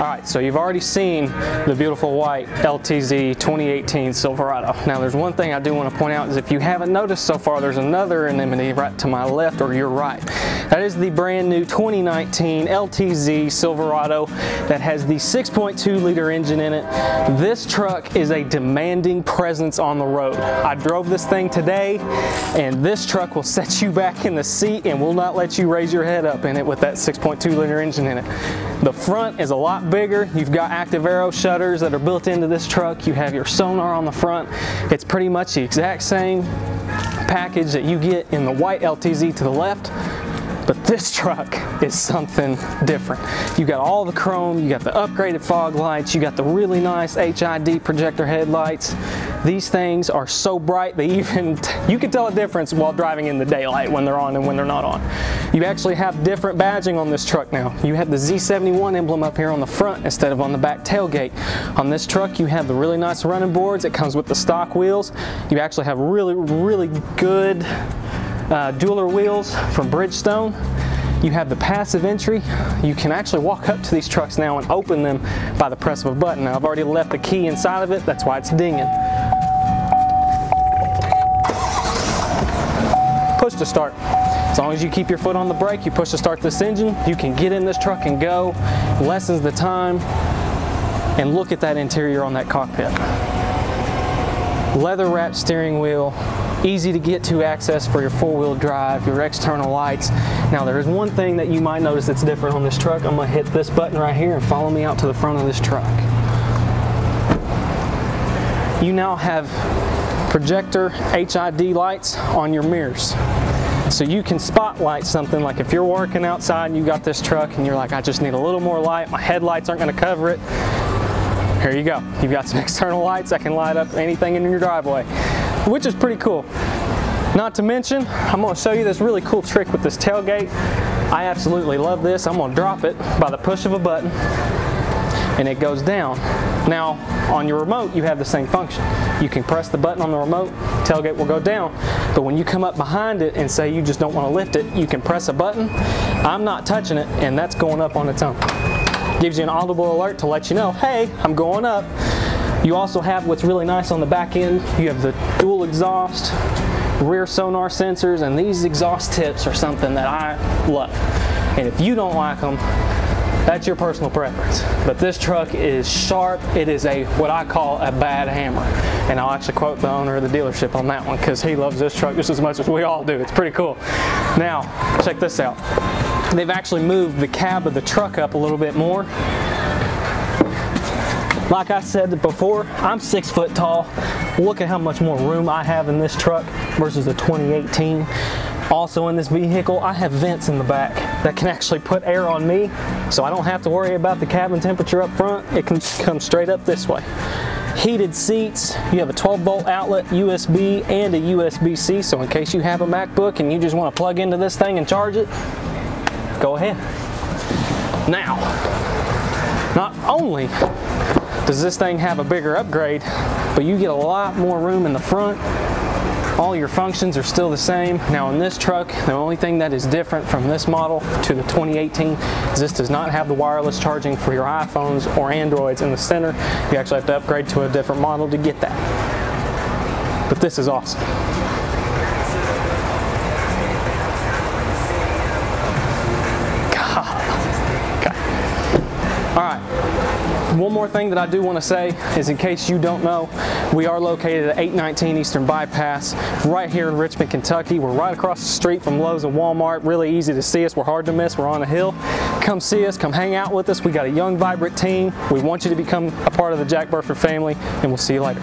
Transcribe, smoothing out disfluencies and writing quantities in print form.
Alright, so you've already seen the beautiful white LTZ 2018 Silverado. Now there's one thing I do want to point out is if you haven't noticed so far, there's another anemone right to my left or your right. That is the brand new 2019 LTZ Silverado that has the 6.2 liter engine in it. This truck is a demanding presence on the road. I drove this thing today and this truck will set you back in the seat and will not let you raise your head up in it with that 6.2 liter engine in it. The front is a lot bigger. You've got active aero shutters that are built into this truck. You have your sonar on the front. It's pretty much the exact same package that you get in the white LTZ to the left. But this truck is something different. You got all the chrome, you got the upgraded fog lights, you got the really nice HID projector headlights. These things are so bright they you can tell a difference while driving in the daylight when they're on and when they're not on. You actually have different badging on this truck now. You have the Z71 emblem up here on the front instead of on the back tailgate. On this truck you have the really nice running boards. It comes with the stock wheels. You actually have really good Dueler wheels from Bridgestone. You have the passive entry. You can actually walk up to these trucks now and open them by the press of a button. Now, I've already left the key inside of it, that's why it's dinging. Push to start. As long as you keep your foot on the brake, you push to start this engine, you can get in this truck and go. Lessens the time. And look at that interior on that cockpit. Leather wrapped steering wheel. Easy to get to access for your four-wheel drive, your external lights. Now there is one thing that you might notice that's different on this truck. I'm going to hit this button right here and follow me out to the front of this truck. You now have projector HID lights on your mirrors. So you can spotlight something, like if you're working outside and you got this truck and you're like, I just need a little more light, my headlights aren't going to cover it. Here you go. You've got some external lights that can light up anything in your driveway, which is pretty cool. Not to mention, I'm going to show you this really cool trick with this tailgate. I absolutely love this. I'm going to drop it by the push of a button and it goes down. Now on your remote you have the same function. You can press the button on the remote, tailgate will go down, but when you come up behind it and say you just don't want to lift it, you can press a button. I'm not touching it and that's going up on its own. Gives you an audible alert to let you know, hey, I'm going up. You also have what's really nice on the back end. You have the dual exhaust, rear sonar sensors, and these exhaust tips are something that I love. And if you don't like them, that's your personal preference. But this truck is sharp. It is what I call a bad hammer. And I'll actually quote the owner of the dealership on that one because he loves this truck just as much as we all do. It's pretty cool. Now, check this out. They've actually moved the cab of the truck up a little bit more. Like I said before, I'm 6 foot tall. Look at how much more room I have in this truck versus the 2018. Also in this vehicle, I have vents in the back that can actually put air on me, so I don't have to worry about the cabin temperature up front. It can come straight up this way. Heated seats, you have a 12 volt outlet, USB, and a USB-C, so in case you have a MacBook and you just want to plug into this thing and charge it, go ahead. Now, not only does this thing have a bigger upgrade, but you get a lot more room in the front. All your functions are still the same. Now in this truck, the only thing that is different from this model to the 2018 is this does not have the wireless charging for your iPhones or Androids in the center. You actually have to upgrade to a different model to get that. But this is awesome. God. Okay. All right. One more thing that I do want to say is, in case you don't know, we are located at 819 Eastern Bypass right here in Richmond, Kentucky. We're right across the street from Lowe's and Walmart. Really easy to see us. We're hard to miss. We're on a hill. Come see us. Come hang out with us. We got a young, vibrant team. We want you to become a part of the Jack Burford family, and we'll see you later.